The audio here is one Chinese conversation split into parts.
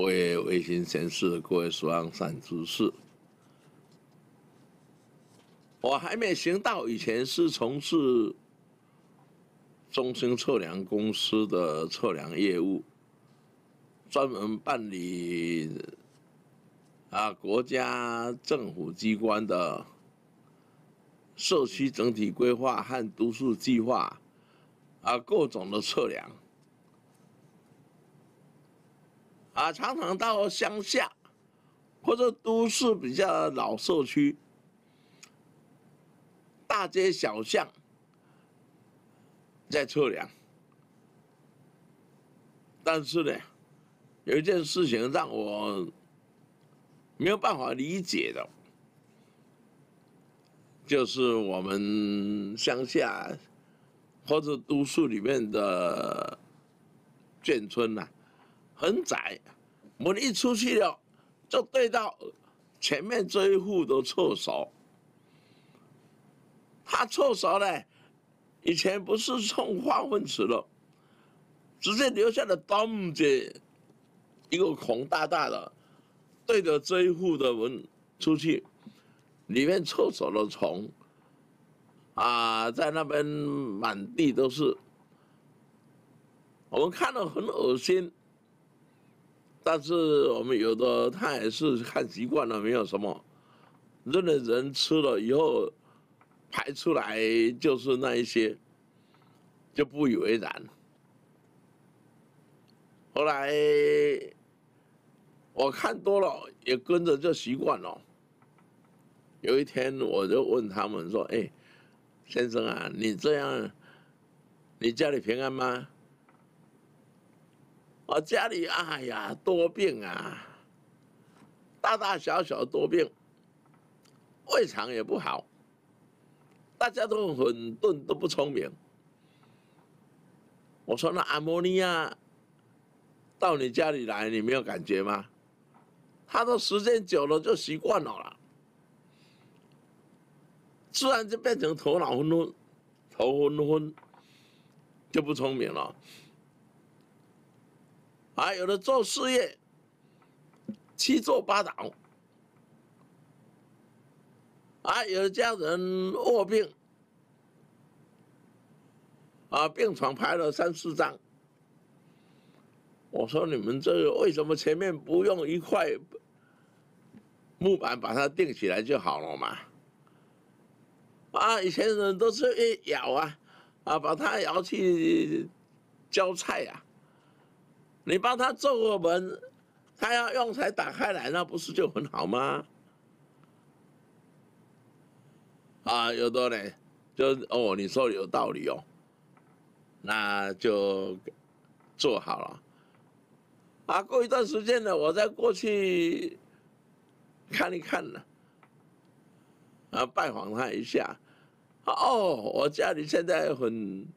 各位卫星贤士，各位十方善知识。我还没行道以前，是从事中兴测量公司的测量业务，专门办理国家政府机关的社区整体规划和都市计划各种的测量。 常常到乡下或者都市比较老社区，大街小巷在测量。但是呢，有一件事情让我没有办法理解的，就是我们乡下或者都市里面的眷村呐。 很窄，门一出去了，就对到前面这一户的厕所。他厕所呢，以前不是冲化粪池了，直接留下了咚的一个孔大大的，对着这一户的门出去，里面厕所的虫在那边满地都是，我们看了很恶心。 但是我们有的他也是看习惯了，没有什么。认的人吃了以后排出来就是那一些，就不以为然。后来我看多了，也跟着就习惯了。有一天我就问他们说：“哎，先生啊，你这样，你家里平安吗？” 我家里哎呀多病啊，大大小小多病，胃肠也不好，大家都很钝，都不聪明。我说那阿摩尼亚到你家里来，你没有感觉吗？他说时间久了就习惯了啦，自然就变成头昏昏，就不聪明了。 有的做事业七坐八倒，有的家人卧病，病床排了3、4张。我说你们这个为什么前面不用一块木板把它钉起来就好了嘛？以前人都是一咬把它摇去浇菜呀。 你帮他做个门，他要用才打开来，那不是就很好吗？有的呢，你说有道理哦，那就做好了。过一段时间呢，我再过去看一看呢，拜访他一下。我家里现在很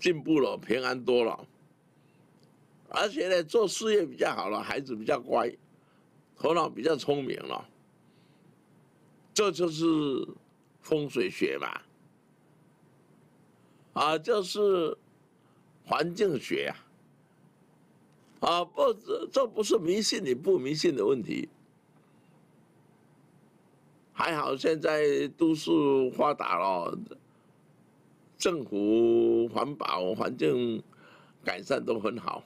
进步了，平安多了。 而且呢，做事业比较好了，孩子比较乖，头脑比较聪明了，这就是风水学嘛，就是环境学不，这不是迷信与不迷信的问题。还好现在都市发达了，政府环保、环境改善都很好。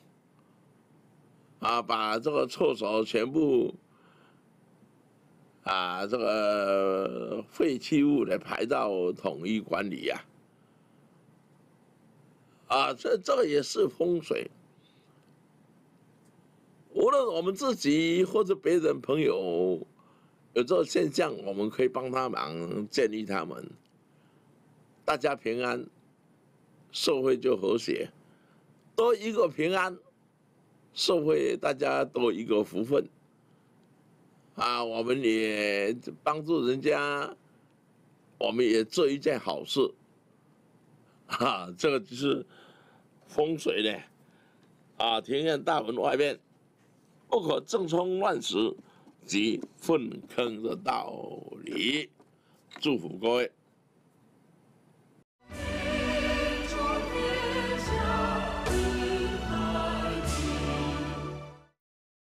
把这个厕所全部这个废弃物来排到统一管理呀。这也是风水。无论我们自己或者别人朋友有这个现象，我们可以帮他忙，建议他们，大家平安，社会就和谐，多一个平安。 社会大家都一个福分，我们也帮助人家，我们也做一件好事，这个就是风水呢，庭院大门外面不可正冲乱石及粪坑的道理，祝福各位。